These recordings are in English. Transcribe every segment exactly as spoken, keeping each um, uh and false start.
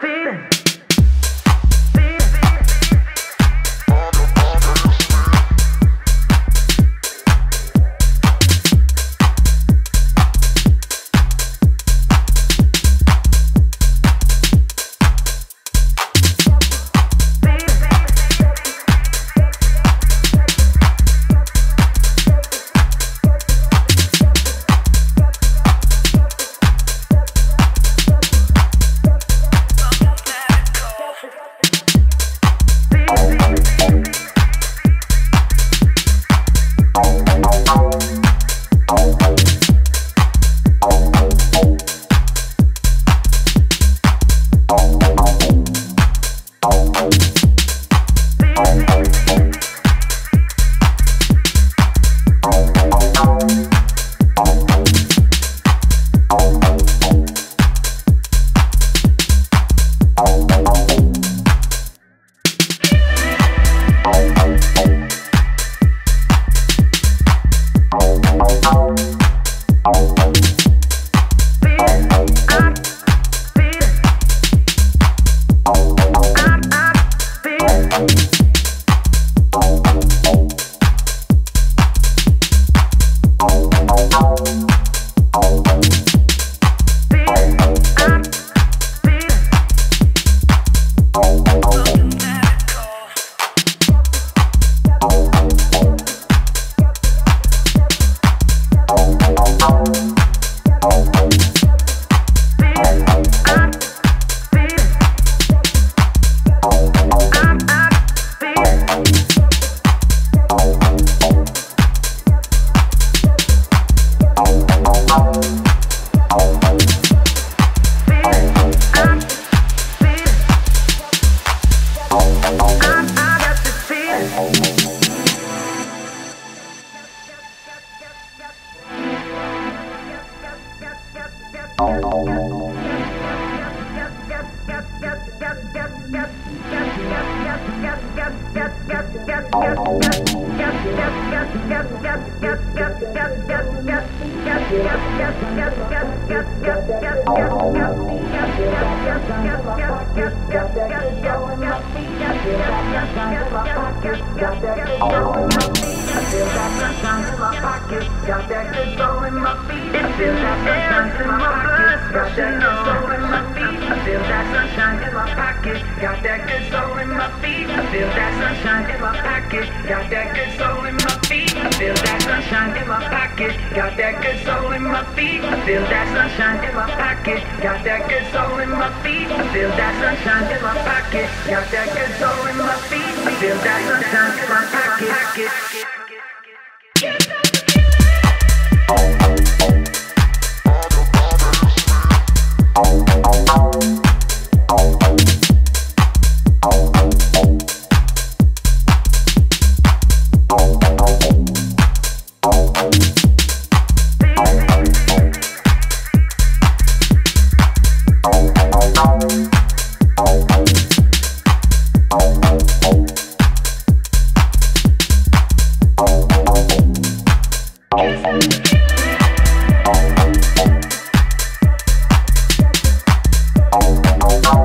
feet.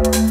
Oh,